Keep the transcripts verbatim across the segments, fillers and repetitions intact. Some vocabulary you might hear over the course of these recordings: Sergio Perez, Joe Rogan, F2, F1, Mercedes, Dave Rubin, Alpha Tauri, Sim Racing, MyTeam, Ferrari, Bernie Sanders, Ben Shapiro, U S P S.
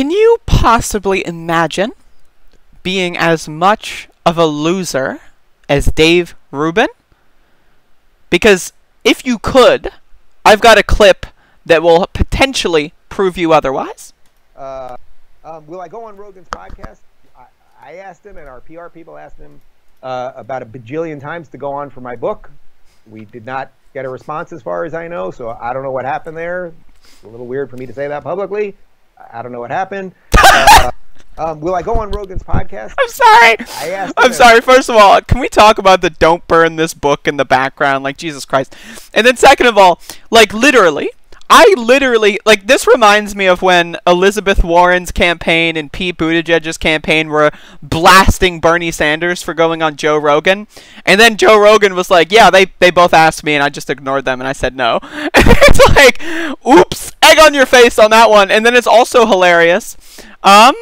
Can you possibly imagine being as much of a loser as Dave Rubin? Because if you could, I've got a clip that will potentially prove you otherwise. Uh, um, will I go on Rogan's podcast? I, I asked him, and our P R people asked him uh, about a bajillion times to go on for my book. We did not get a response as far as I know, so I don't know what happened there. It's a little weird for me to say that publicly. I don't know what happened. Uh, um, will I go on Rogan's podcast? I'm sorry. I asked I'm sorry. First of all, can we talk about the don't burn this book in the background? Like, Jesus Christ. And then second of all, like, literally, I literally, like, this reminds me of when Elizabeth Warren's campaign and Pete Buttigieg's campaign were blasting Bernie Sanders for going on Joe Rogan. And then Joe Rogan was like, yeah, they, they both asked me and I just ignored them and I said no. And it's like, oops, egg on your face on that one. And then it's also hilarious um,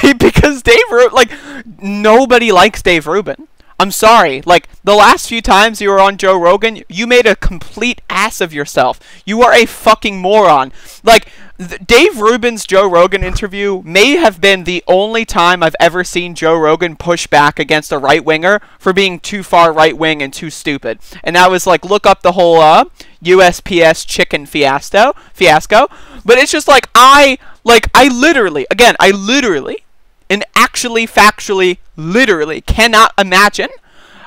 because Dave Rubin, like, nobody likes Dave Rubin. I'm sorry, like, the last few times you were on Joe Rogan, you made a complete ass of yourself. You are a fucking moron. Like, th Dave Rubin's Joe Rogan interview may have been the only time I've ever seen Joe Rogan push back against a right-winger for being too far right-wing and too stupid. And that was, like, look up the whole uh, U S P S chicken fiasco, fiasco. But it's just, like, I, like, I literally, again, I literally... and actually, factually, literally cannot imagine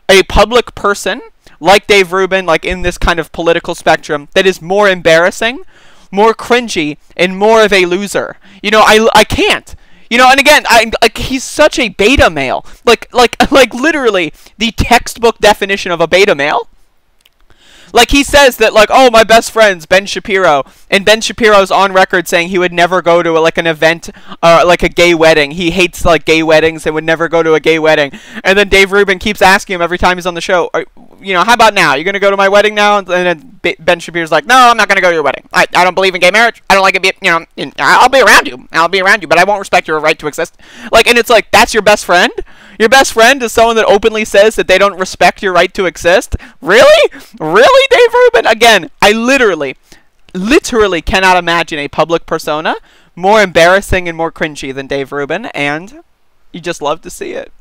a public person like Dave Rubin, like in this kind of political spectrum, that is more embarrassing, more cringy, and more of a loser. You know, I, I can't. You know, and again, I, like, he's such a beta male. Like, like, like literally the textbook definition of a beta male. Like, he says that, like, oh, my best friend's Ben Shapiro, and Ben Shapiro's on record saying he would never go to, a, like, an event, uh, like, a gay wedding. He hates, like, gay weddings and would never go to a gay wedding. And then Dave Rubin keeps asking him every time he's on the show, you know, how about now? You're going to go to my wedding now? And then Ben Shapiro's like, no, I'm not going to go to your wedding. I, I don't believe in gay marriage. I don't like it, be, you know, I'll be around you. I'll be around you, but I won't respect your right to exist. Like, and it's like, that's your best friend? Your best friend is someone that openly says that they don't respect your right to exist? Really? Really, Dave Rubin? Again, I literally, literally cannot imagine a public persona more embarrassing and more cringy than Dave Rubin, and you just love to see it.